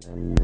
Hello!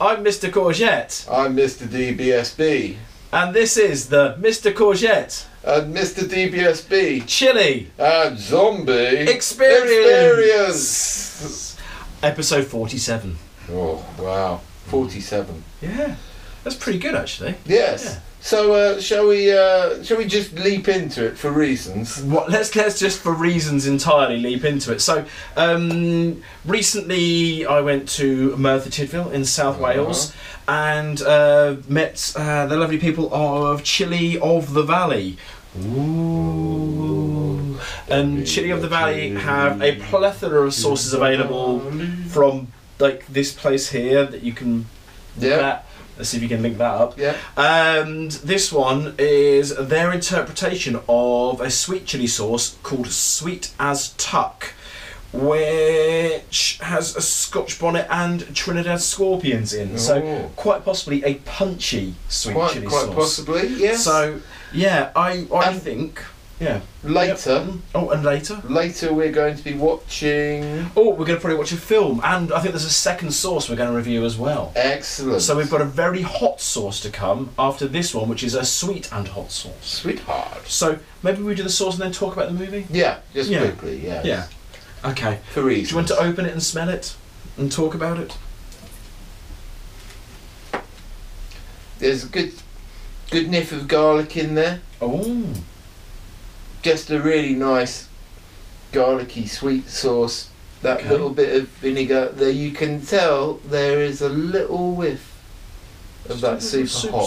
I'm Mr. Courgette. I'm Mr. DBSB. And this is the Mr. Courgette and Mr. DBSB Chilli and Zombie Experience. Episode 47. Oh wow, 47. Yeah, that's pretty good actually. Yes. Yeah. So shall we just leap into it for reasons? What? Let's just for reasons entirely leap into it. So recently I went to Merthyr Tydfil in South Wales and met the lovely people of Chilli of the Valley. Ooh. And Chilli of the Valley have a plethora of sauces available from like this place here that you can. Yeah. Let's see if you can link that up. Yeah. And this one is their interpretation of a sweet chili sauce called Sweet as Tuck, which has a Scotch bonnet and Trinidad Scorpions in. Oh. So quite possibly a punchy sweet chili sauce. Quite possibly, yes. So yeah, I think. Yeah. Later. Yep. Oh, and later? Later we're going to be watching... Oh, we're going to probably watch a film. And I think there's a second sauce we're going to review as well. Excellent. So we've got a very hot sauce to come after this one, which is a sweet and hot sauce. Sweetheart. So maybe we do the sauce and then talk about the movie? Yeah, just quickly, yes. Yeah. Okay. For reasons. Do you want to open it and smell it and talk about it? There's a good niff of garlic in there. Oh. Just a really nice garlicky sweet sauce. That little bit of vinegar there, you can tell there is a little whiff of that super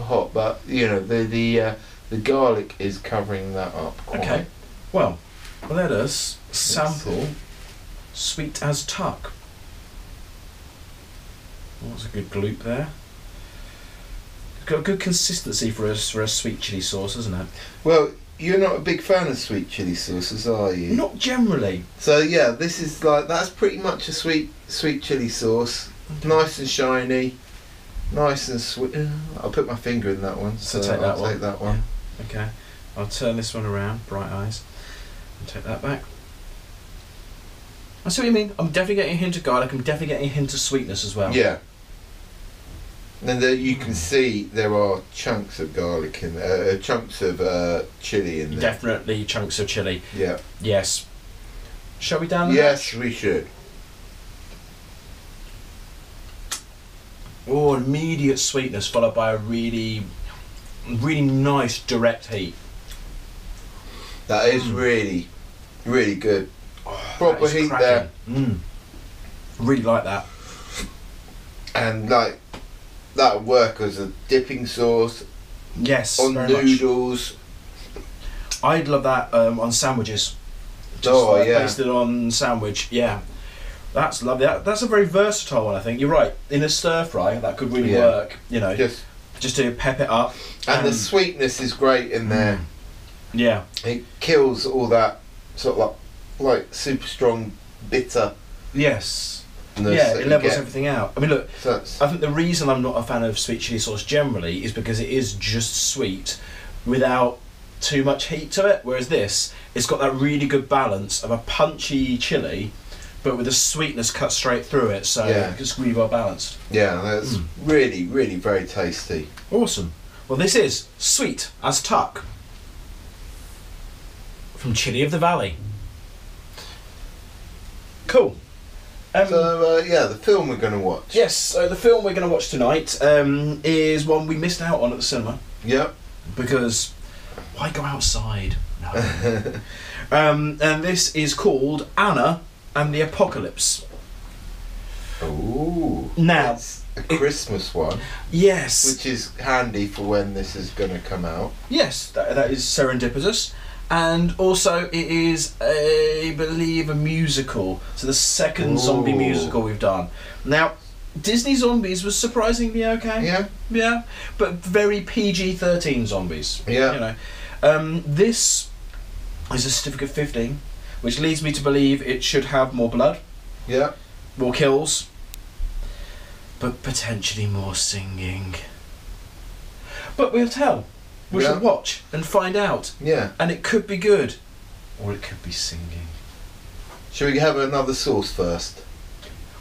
hot, but you know the garlic is covering that up quite. Okay, well let us sample Sweet as Tuck. Oh, that's a good gloop there. Got good consistency for a sweet chili sauce, isn't it? Well, you're not a big fan of sweet chili sauces, are you? Not generally. So yeah, this is like that's pretty much a sweet chili sauce, nice and shiny, nice and sweet. I'll put my finger in that one. So I'll take that one. Yeah. Okay, I'll turn this one around. Bright eyes. And take that back. I see what you mean. I'm definitely getting a hint of garlic. I'm definitely getting a hint of sweetness as well. Yeah. And then you can see there are chunks of garlic in there, chunks of chilli in there. Definitely chunks of chilli. Yeah. Yes. Shall we down the hatch? Yes, we should. Oh, immediate sweetness followed by a really, really nice direct heat. That is really, really good. Oh, proper heat cracking. There. Mm. Really like that. And like. That'll work as a dipping sauce. Yes, on noodles. I'd love that on sandwiches. Just pasted on sandwich. Yeah, that's lovely. That's a very versatile one. I think you're right. In a stir fry, that could really work. You know, just to pep it up. And the sweetness is great in there. Yeah, it kills all that sort of like super strong bitter. Yes. Yeah, it levels everything out. I mean, look, I think the reason I'm not a fan of sweet chili sauce generally is because it is just sweet without too much heat to it, whereas this, it's got that really good balance of a punchy chili but with the sweetness cut straight through it, so it's really well balanced. Yeah, that's really, really very tasty. Awesome. Well, this is Sweet as Tuck from Chilli of the Valley. Cool. The film we're going to watch. Yes, so the film we're going to watch tonight is one we missed out on at the cinema. Yep. Because why go outside? No. And this is called Anna and the Apocalypse. Ooh. Now. It's a Christmas one. Yes. Which is handy for when this is going to come out. Yes, that is serendipitous. And also, it is, I believe, a musical. So the second zombie musical we've done. Now, Disney Zombies was surprisingly okay. Yeah. Yeah. But very PG-13 zombies. Yeah. You know. This is a certificate 15, which leads me to believe it should have more blood. Yeah. More kills. But potentially more singing. But we'll tell. We shall watch and find out. Yeah. And it could be good. Or it could be singing. Should we have another source first?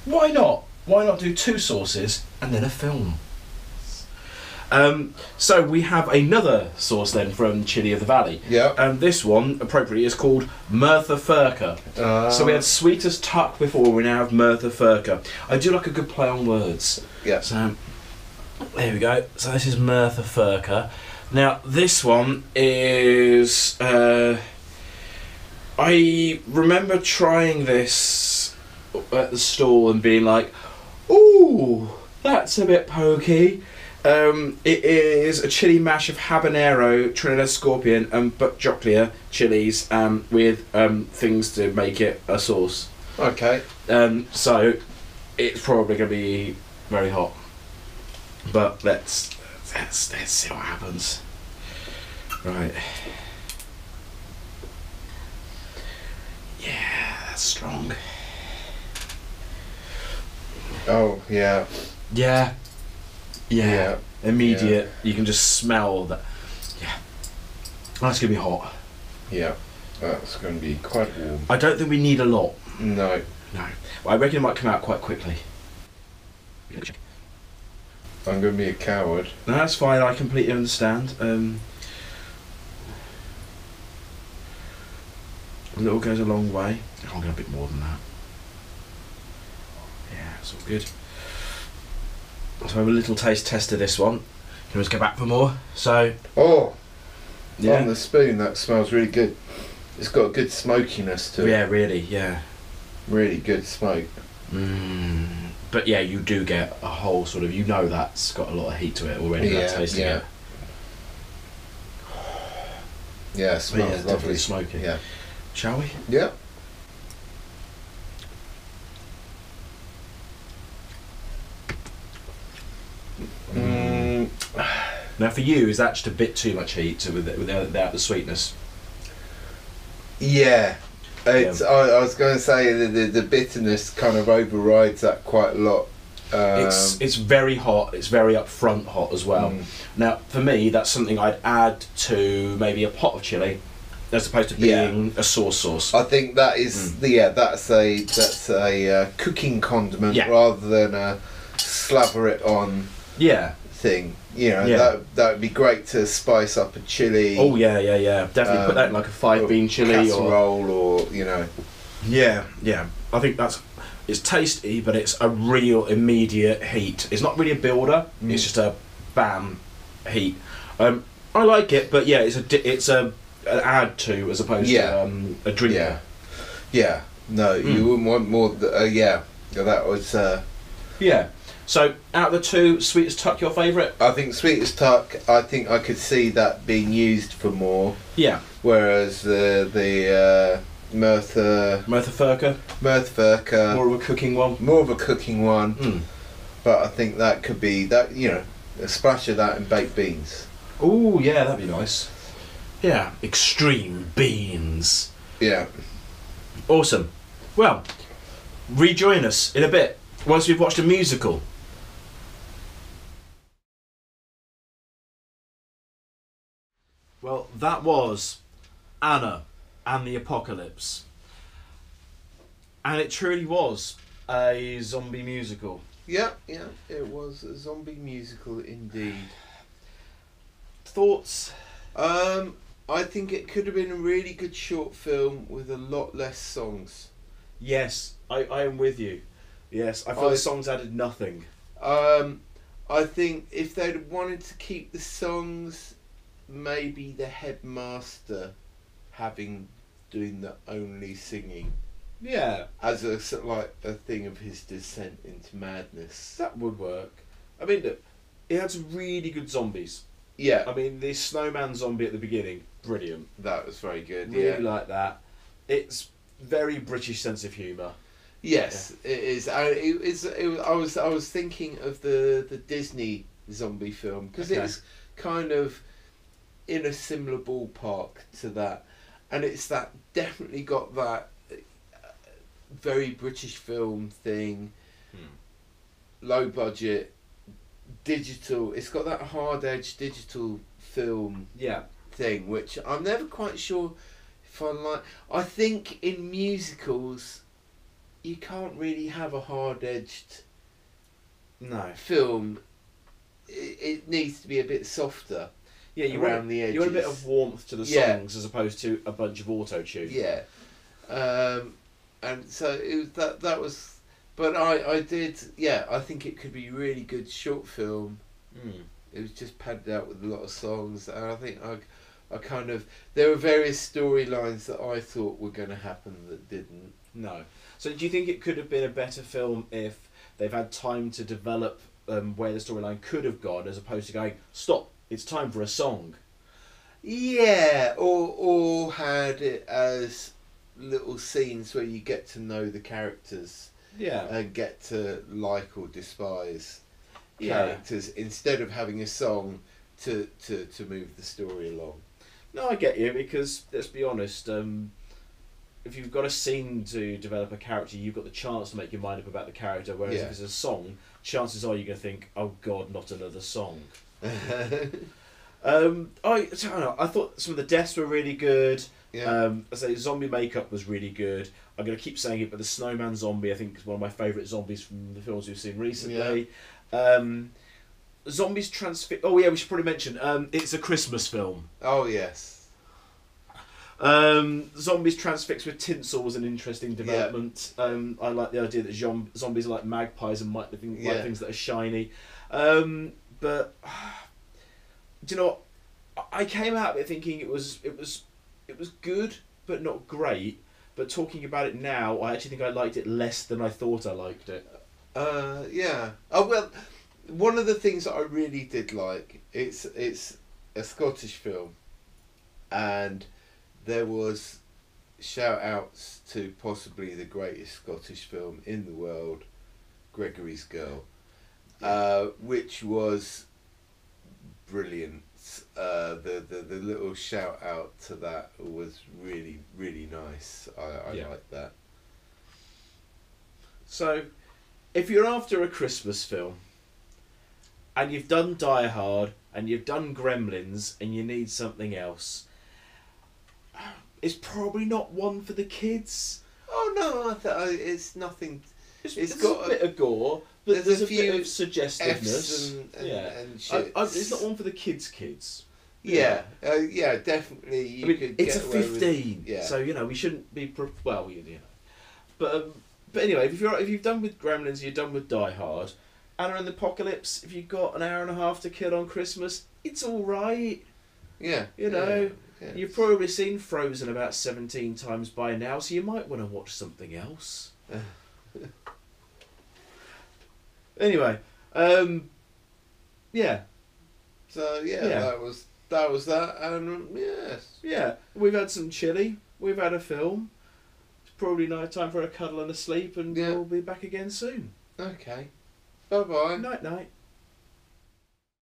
Why not? Why not do two sources and then a film? So we have another source then from Chilli of the Valley. Yeah. And this one, appropriately, is called Merthyr Tydfil. So we had Sweet as Tuck before, we now have Merthyr Tydfil. I do like a good play on words. Yeah. So, there we go. So this is Merthyr Tydfil. Now, this one is... I remember trying this at the stall and being like, ooh, that's a bit pokey. It is a chilli mash of habanero, Trinidad Scorpion and Bukjoclia chilies with things to make it a sauce. Okay. So it's probably going to be very hot. But let's see what happens. Right. Yeah, that's strong. Oh, yeah. Yeah. Yeah. Yeah. Immediate. Yeah. You can just smell that. Yeah. That's going to be hot. Yeah. That's going to be quite warm. I don't think we need a lot. No. No. But I reckon it might come out quite quickly. I'm going to be a coward. No, that's fine. I completely understand. A little goes a long way. I'll get a bit more than that. Yeah, it's all good. So I have a little taste test of this one. Can we go back for more? So. Oh. Yeah. On the spoon, that smells really good. It's got a good smokiness to it. Yeah, really. Yeah. Really good smoke. Mm. But yeah, you do get a whole sort of. You know, that's got a lot of heat to it already. Yeah. That tasting it. Yeah, it smells lovely. Definitely smoky. Yeah. Shall we? Yeah. Mm. Now for you, is that just a bit too much heat without the sweetness? Yeah. It's, yeah. I was going to say the bitterness kind of overrides that quite a lot. It's very hot. It's very upfront hot as well. Mm. Now for me, that's something I'd add to maybe a pot of chilli. As opposed to being a sauce. I think that is that's a cooking condiment rather than a slabber it on thing. You know, that would be great to spice up a chilli. Oh yeah. Definitely put that in like a 5-bean chilli or roll or you know. Yeah. I think it's tasty, but it's a real immediate heat. It's not really a builder. Mm. It's just a bam heat. I like it, but yeah, it's an add to as opposed to a drink. Yeah. No, you wouldn't want more. That was. Yeah. So out of the two, Sweet as Tuck, your favourite? I think Sweet as Tuck. I think I could see that being used for more. Yeah. Whereas the Merthyr Tydfil. More of a cooking one. Mm. But I think that could be that. You know, a splash of that and baked beans. Oh yeah, that'd be nice. Yeah, extreme beans. Yeah. Awesome. Well, rejoin us in a bit once we've watched a musical. Well, that was Anna and the Apocalypse. And it truly was a zombie musical. Yeah, it was a zombie musical indeed. Thoughts? I think it could have been a really good short film with a lot less songs. Yes, I am with you. Yes, I feel the songs added nothing. I think if they'd wanted to keep the songs, maybe the headmaster doing the only singing. Yeah. As a thing of his descent into madness. That would work. I mean, look, it had some really good zombies. Yeah. I mean, the snowman zombie at the beginning, brilliant. That was very good. Really like that. It's very British sense of humour. Yes, yeah. It is. I was thinking of the Disney zombie film because it's kind of in a similar ballpark to that, and it's that definitely got that very British film thing, low budget, digital. It's got that hard edge digital film thing, which I'm never quite sure if I like. I think in musicals, you can't really have a hard edged film. It needs to be a bit softer. Yeah, you around want, the edges. You want a bit of warmth to the songs as opposed to a bunch of auto tune. Yeah, and so it was that. That was, but I did. Yeah, I think it could be a really good short film. Mm. It was just padded out with a lot of songs, and I think I kind of there were various storylines that I thought were going to happen that didn't. No. So do you think it could have been a better film if they've had time to develop where the storyline could have gone, as opposed to going stop? It's time for a song. Yeah, or had it as little scenes where you get to know the characters. Yeah. And get to like or despise characters instead of having a song to move the story along. No, I get you, because let's be honest, if you've got a scene to develop a character, you've got the chance to make your mind up about the character, whereas if it's a song, chances are you're going to think, oh God, not another song. I don't know, I thought some of the deaths were really good. Yeah. I say zombie makeup was really good. I'm going to keep saying it, but the snowman zombie I think is one of my favourite zombies from the films we've seen recently. Yeah. Zombies transfix. Oh yeah, we should probably mention it's a Christmas film. Oh yes. Zombies transfixed with tinsel was an interesting development. Yeah. I like the idea that zombies are like magpies and might like things that are shiny. But do you know what? I came out of it thinking it was good but not great. But talking about it now, I actually think I liked it less than I thought I liked it. Yeah. Oh well, one of the things that I really did like, it's a Scottish film, and there was shout outs to possibly the greatest Scottish film in the world, Gregory's Girl. Which was brilliant. The little shout out to that was really, really nice. I liked that. So, if you're after a Christmas film and you've done Die Hard and you've done Gremlins and you need something else, it's probably not one for the kids. Oh no, it's nothing. It's got a bit of gore. But there's a few bit of suggestiveness and shit. It's not one for the kids. Yeah, yeah, definitely. You could it's get a 15, so you know we shouldn't be. Well, you know, but anyway, if you've done with Gremlins, you're done with Die Hard, Anna and the Apocalypse. If you've got an hour and a half to kill on Christmas, it's all right. Yeah, you know, you've probably seen Frozen about 17 times by now, so you might want to watch something else. Anyway, So that was that, and yes. Yeah, we've had some chilli. We've had a film. It's probably night time for a cuddle and a sleep, and we'll be back again soon. Okay. Bye bye. Night night.